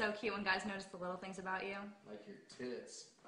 so cute when guys notice the little things about you. Like your tits.